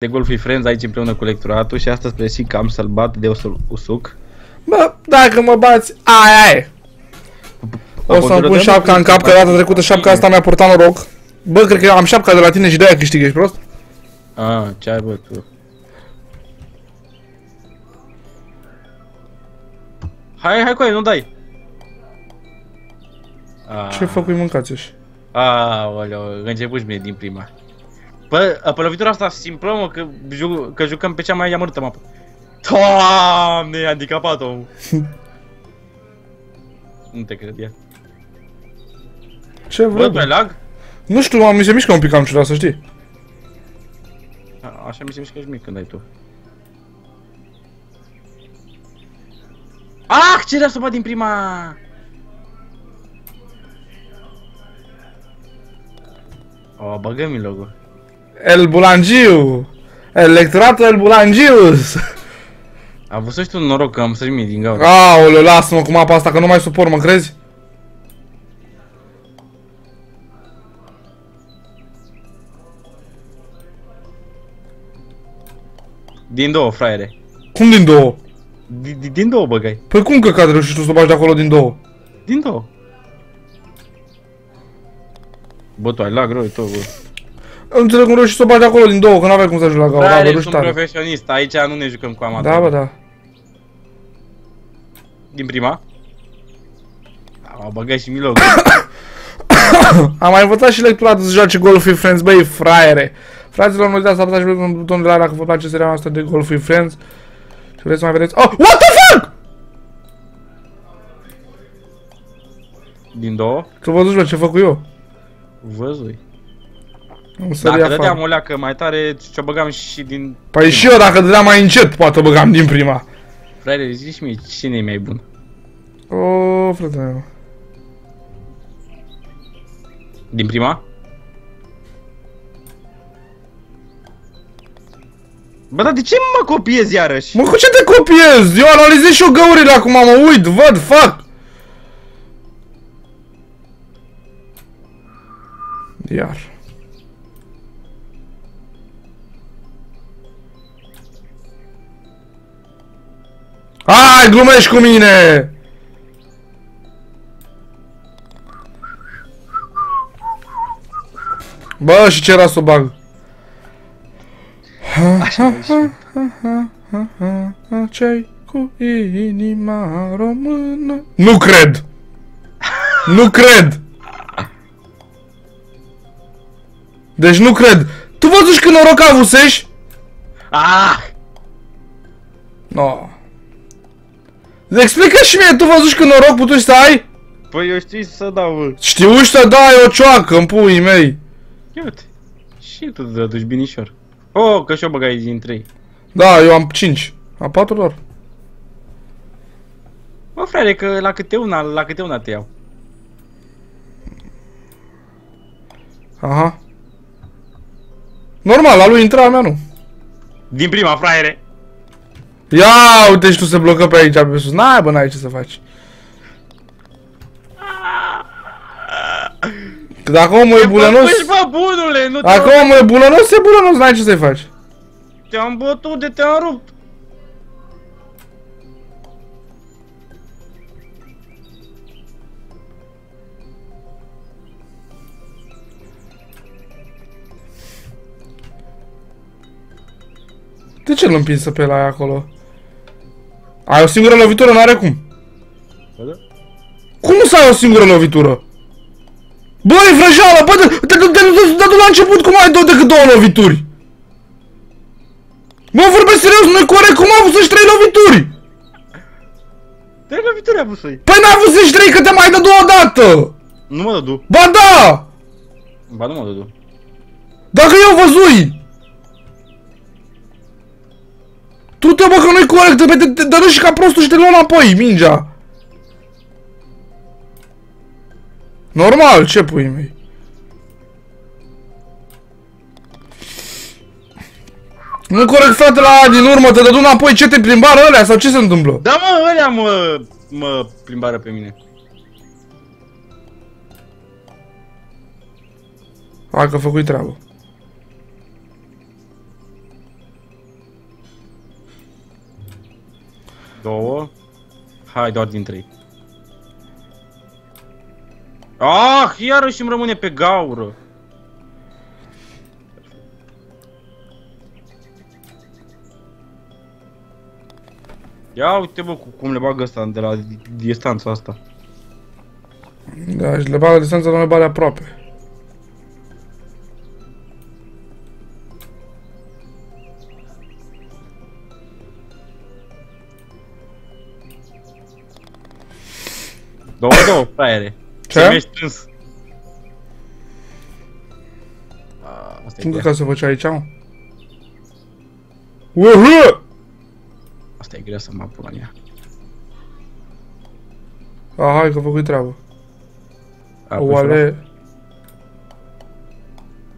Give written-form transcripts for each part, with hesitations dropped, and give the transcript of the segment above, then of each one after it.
de Golf Friends aici împreună cu lectoratul și astăzi presim că am să-l bat de o să-l usuc. Bă, dacă mă bați, aia e! O să-mi pun șapca în cap, că data trecută șapca asta mi-a purtat noroc. Bă, cred că am șapca de la tine și de-aia câștig, ești prost? A, ce ai, bă, tu? Hai, hai cu ei, nu dai! Ce fac cu ei, mâncați-și? Aoleo, începuși bine din prima. Bă, pe lovitura asta simplă, mă, că jucăm pe cea mai amărâtă mapă. Doamne, i-a handicapat omul. Nu te cred, ia. Ce văd? Bă, tu ai lag? Nu știu, mi se mișcă un pic cam ciudat, să știi. Așa mi se mișcă și mie când ai tu. Ah, ce rea să bat din prima! O, băgăm-i logo. El Bulangiu! Electoratul El Bulangius! A văzut și tu noroc că am sărit mie din gaură. Aoleu, lasă-mă cu mapa asta că nu mai suport, mă crezi? Din două, fraiere. Cum din două? Din două băgai. Păi cum că cadreu și tu să o bagi de acolo din două? Din două. Bă, tu ai lag rău, e tot, bă. Nu înțeleg cum reuși să o bagi de acolo din două, că n-aveai cum să ajungi la gaură. Fraiere, sunt profesionist, aici nu ne jucăm cu amator. Da, bă, da. Din prima? Da, mă băgai și Milog. Am mai învățat și lectura să joace Golf with Friends, băi, fraiere. Fraților, nu uitați să apăsați pe butonul de like dacă vă place seria noastră de Golf with Friends. Și vreți să mai vedeți... Oh! What the fuck? Din două? Tu văzuși, bă, ce fac cu eu? Văzui. Dacă dădeam o leacă mai tare, ce-o băgam și din... Păi și eu, dacă dădeam mai încet, poate o băgam din prima. Frate, zici mie, cine e mai bun? O, frate meu. Din prima? Bă, dar de ce mă copiezi iarăși? Mă, cu ce te copiezi? Eu analizez și eu găurile acum, mă uit, văd, fac! Iar... Hai, glumești cu mine! Bă, și ce era să o bag? Ce-ai cu inima română? Nu cred! Nu cred! Deci nu cred! Tu văzuși că noroc avusești? Ah! No. Explică și mie, tu văzuși că noroc putuși să ai? Păi eu știu să dau. Știu să dai o cioacă în puii mei. Iute, și tu te duci binișor. Oh, că și-o băgai din 3. Da, eu am 5. A 4 lor. Bă, frate, că la câte una te iau. Aha. Normal, la lui intra, a mea nu. Din prima, fraiere. Ia, uite și tu se blocă pe aici, pe sus. N-ai, bă, n-ai ce să faci. Că dacă omul e bulănos... Dacă omul e bulănos, e bulănos, n-ai ce să-i faci. Te-am bătut de te-am rupt. De ce îl împinsă pe ăla acolo? Ai o singură lovitură, n-are cum. Cum să ai o singură lovitură? Bă, e vrăjeală, bă, de la început cum ai decât două lovituri? Mă, vorbesc serios, nu-i corect, cum ai avut 3 lovituri? 3 lovituri ai avut să-i. Păi n-ai avut 3, că te mai dădu o dată! Nu mă dădu. Ba da! Ba nu mă dădu. Dacă eu văzui! Tu te, bă, că nu-i corect, te dădu și ca prostul și te lua înapoi, mingea! Normal, ce pui mei? Nu corect, frate, la din urmă, te dădu înapoi, ce te plimbară ălea sau ce se întâmplă? Da, mă, ălea mă plimbară pe mine. Hai că făcui treabă. 2. Hai, doar din 3. Ah, iarăși îmi rămâne pe gaură. Ia uite, bă, cum le bagă ăsta de la distanța asta. Da, și le bagă distanța, dar le bagă aproape. Două, fraiere. Ce? Mi-ai strâns. Cum că se făcea aici, mă? Uhă! Asta e greu să mă apun la ea. Ah, hai că a făcut treabă. Oale...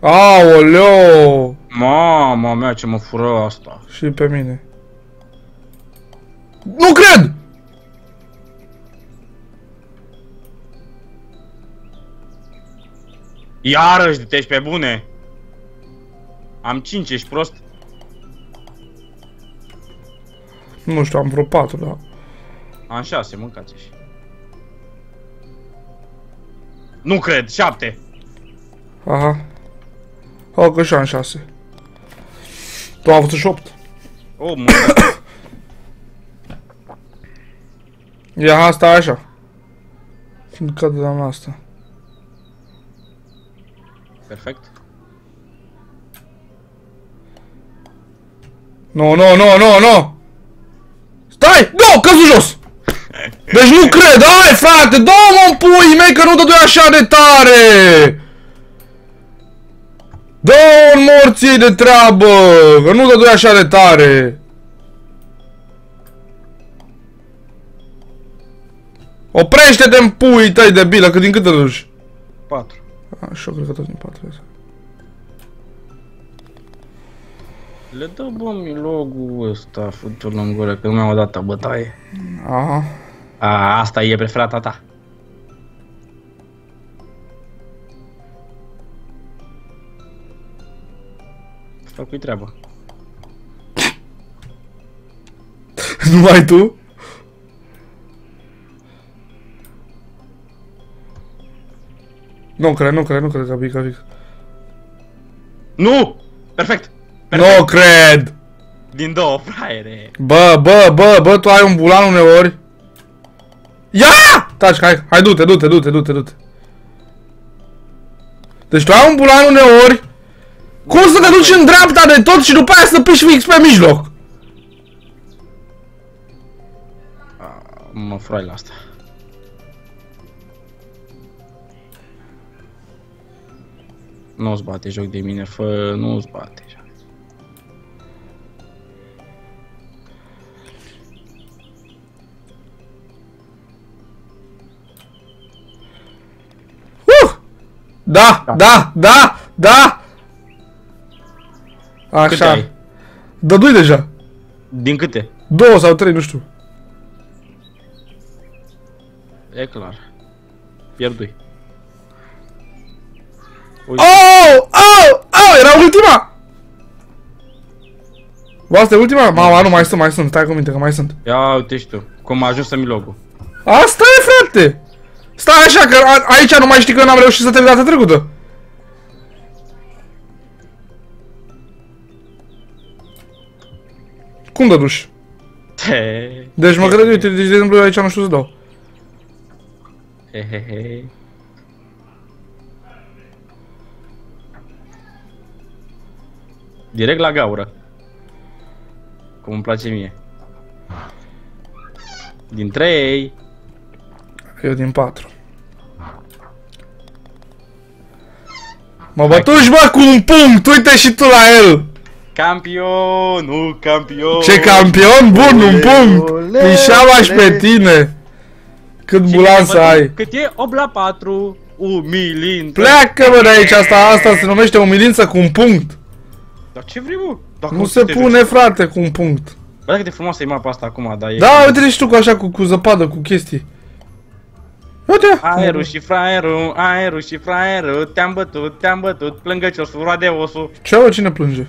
Aoleo! Mama mea, ce mă fură asta. Și pe mine. Nu cred! Iarăși, du-te-și pe bune! Am 5, ești prost? Nu știu, am vreo 4, da. Am 6, mâncați-și. Nu cred, 7! Aha. O, că și am 6. Tu am avut și 8. O, mă. Ia asta așa. Când cade la asta. Perfect. Nu, nu, nu, nu, nu! Stai! Nu, căzu jos! Deci nu cred! Hai, frate! Dă-mă-n puii mei că nu dădui așa de tare! Dă-o-n morții de treabă! Că nu dădui așa de tare! Oprește-te-n puii tăi de bilă, că din cât te duci? 4. Așa, cred că tot din 4. Le dă, bă, milogul ăsta, futul în gură, că nu mi-am dat o bătaie. Aha. A, asta e preferata ta. Asta cu-i treaba. Numai tu? Nu cred, nu cred, nu cred că pică, pică. Nu! Perfect! Perfect. Nu cred! Din două, fraiere! Bă, bă, bă, bă, tu ai un bulan uneori? Ia! Taci, hai, hai, du-te, du-te, du-te, du-te, du-te. Deci tu ai un bulan uneori? Cum să te duci în dreapta de tot și după aia să piși fix pe mijloc? Mă frai la asta. Nu-ți bate joc de mine, fă, nu-ți bate. Da, da, da, da! Așa. Dădui deja. Din câte? 2 sau 3, nu știu. E clar. Pierdui. Oh, oh, oh, era ultima! Asta e ultima? Mama, nu, mai sunt, mai sunt, stai cu minte că mai sunt. Ia uite și tu, cum a ajuns să-mi logul. Asta e, frate! Stai așa, că aici nu mai știi că n-am reușit să termin data trecută. Cum dă duș? Deci mă cred, uite, deci de exemplu eu aici nu știu să dau. Direct la gaură. Cum îmi place mie. Din 3. Eu din 4. Mă bătuși, bă, cu un punct! Uite și tu la el! Campion! Nu, campion! Ce campion bun, un punct! Mișeava și pe tine! Cât bulan să ai! Cât e? 8 la 4! Umilință! Pleacă, bă, de aici! Asta se numește umilință cu un punct! Dar ce vrei, bă? Nu se pune, frate, cu un punct! Bă, cât de frumoasă e mapa asta acum, dar e... Da, uite-le și tu cu așa, cu zăpadă, cu chestii! Aerul și fraierul, aerul și fraierul, te-am bătut, plângăcios, roadeosul. Ce, bă, cine plânge?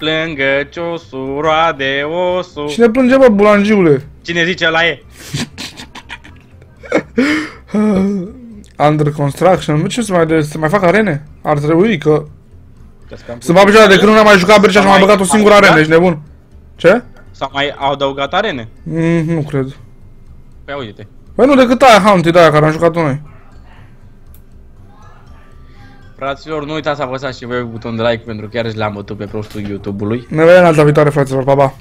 Plângă ciosu, roade osu. Cine plânge, bă, bulangiule? Cine zice la e? Under construction. Nu ce să mai, să mai fac arene? Ar trebui că... Să mă apuce de când nu am mai jucat Bercea și am mai băgat o singură arenă, ești nebun. Ce? S-au mai adăugat arene? Nu cred. Păi uite-te. Păi nu, decât aia Haunted, aia care am jucat-o noi. Fraților, nu uitați să apăsați și voi butonul de like pentru că chiar și l-am bătut pe prostul YouTube-ului. Ne vedem în alta viitoare, fraților, pa, pa!